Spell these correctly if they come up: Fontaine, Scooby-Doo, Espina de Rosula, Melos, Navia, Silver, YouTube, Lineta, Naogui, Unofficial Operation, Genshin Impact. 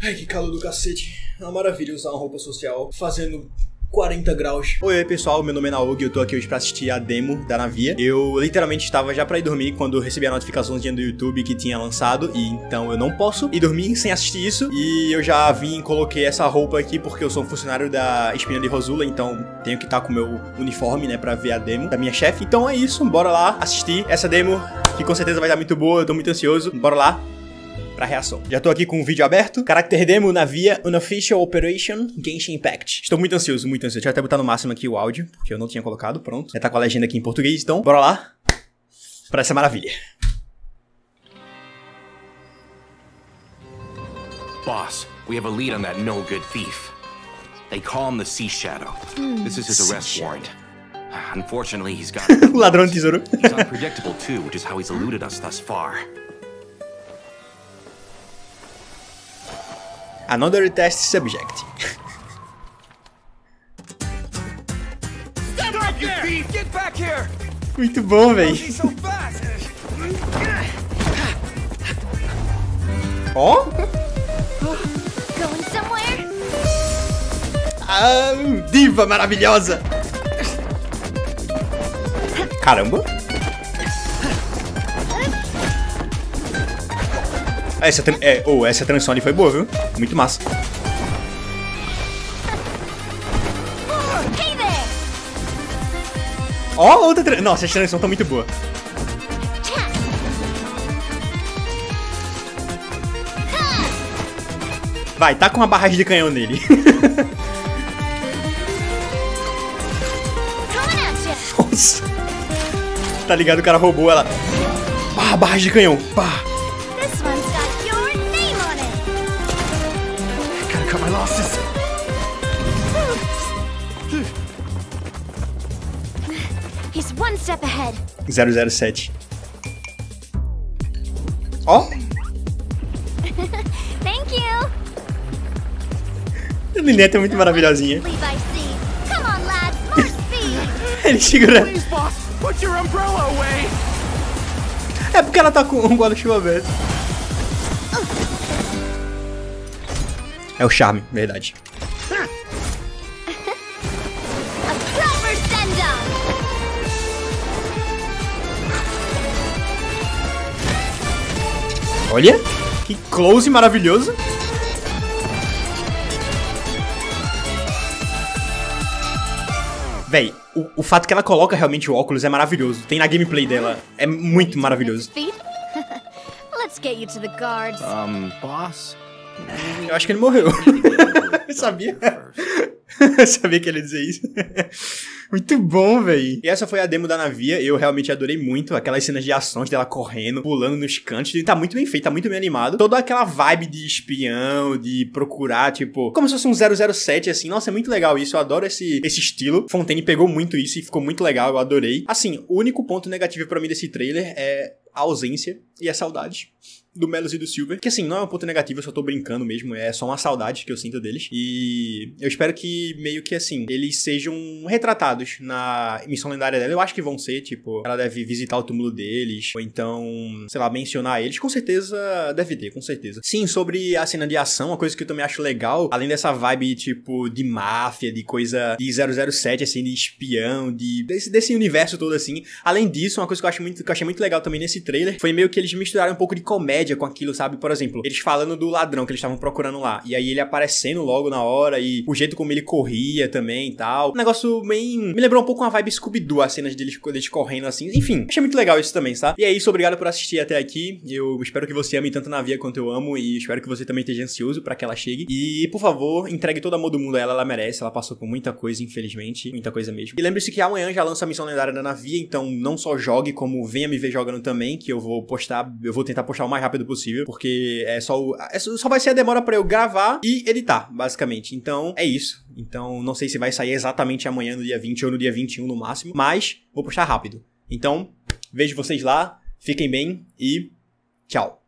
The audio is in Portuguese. Ai, que calor do cacete. É uma maravilha usar uma roupa social fazendo 40 graus. Oi pessoal, meu nome é Naogui e eu tô aqui hoje pra assistir a demo da Navia. Eu literalmente estava já pra ir dormir quando eu recebi a notificação do YouTube que tinha lançado, e então eu não posso ir dormir sem assistir isso. E eu já vim e coloquei essa roupa aqui porque eu sou um funcionário da Espina de Rosula, então tenho que estar com o meu uniforme, né, pra ver a demo da minha chefe. Então é isso, bora lá assistir essa demo que com certeza vai dar muito boa, eu tô muito ansioso. Bora lá pra reação. Já tô aqui com o vídeo aberto. Character demo, Navia, Unofficial Operation, Genshin Impact. Estou muito ansioso, muito ansioso. Deixa eu até botar no máximo aqui o áudio, porque eu não tinha colocado, pronto. Já tá com a legenda aqui em português, então bora lá pra essa maravilha. Boss, we have a lead on that no good thief. They call him the Sea Shadow. This is his arrest warrant. Unfortunately, he's got o ladrão do tesouro. He's unpredictable too, which is how he's eluded us thus far. Another test subject. Stop right there! You thief! Get back here! Muito bom, velho. Ó? Going somewhere? Ah, diva maravilhosa. Caramba. Essa transição ali foi boa, viu? Muito massa. Ó, outra transição. Nossa, essa transição tá muito boa. Vai, tá com uma barragem de canhão nele. Nossa. Tá ligado? O cara roubou ela. Pá, barragem de canhão. Pá. He's one step ahead. 007. Ó. Thank you. A Lineta é muito maravilhosinha. Ele segura. É porque ela tá com um guarda-chuva aberto. É o charme, verdade. Olha, que close maravilhoso. Véi, o fato que ela coloca realmente o óculos é maravilhoso. Tem na gameplay dela. É muito maravilhoso. Boss? Eu acho que ele morreu. Eu sabia. Eu sabia que ele ia dizer isso. Muito bom, véi. E essa foi a demo da Navia. Eu realmente adorei muito aquelas cenas de ações dela correndo, pulando nos cantos. E tá muito bem feito, tá muito bem animado. Toda aquela vibe de espião, de procurar, tipo, como se fosse um 007, assim. Nossa, é muito legal isso. Eu adoro esse estilo. Fontaine pegou muito isso e ficou muito legal. Eu adorei. Assim, o único ponto negativo pra mim desse trailer é a ausência e a saudade do Melos e do Silver, que assim, não é um ponto negativo, eu só tô brincando mesmo, é só uma saudade que eu sinto deles, e eu espero que meio que assim, eles sejam retratados na missão lendária dela. Eu acho que vão ser, tipo, ela deve visitar o túmulo deles, ou então, sei lá, mencionar eles, com certeza deve ter, com certeza. Sim, sobre a cena de ação, uma coisa que eu também acho legal, além dessa vibe, tipo, de máfia, de coisa de 007, assim, de espião, desse universo todo, assim, além disso, uma coisa que eu achei muito legal também nesse trailer, foi meio que eles misturaram um pouco de comédia com aquilo, sabe? Por exemplo, eles falando do ladrão que eles estavam procurando lá, e aí ele aparecendo logo na hora, e o jeito como ele corria também e tal. O negócio bem... me lembrou um pouco uma vibe Scooby-Doo, as cenas deles correndo assim. Enfim, achei muito legal isso também, sabe? E é isso, obrigado por assistir até aqui. Eu espero que você ame tanto Navia quanto eu amo, e espero que você também esteja ansioso pra que ela chegue. E, por favor, entregue todo amor do mundo a ela, ela merece, ela passou por muita coisa, infelizmente, muita coisa mesmo. E lembre-se que amanhã já lança a missão lendária da Navia, então não só jogue, como venha me ver jogando também, que eu vou tentar postar o mais rápido possível, porque só vai ser a demora pra eu gravar e editar, basicamente. Então, é isso. Então, não sei se vai sair exatamente amanhã, no dia 20 ou no dia 21 no máximo, mas vou postar rápido. Então, vejo vocês lá, fiquem bem e tchau.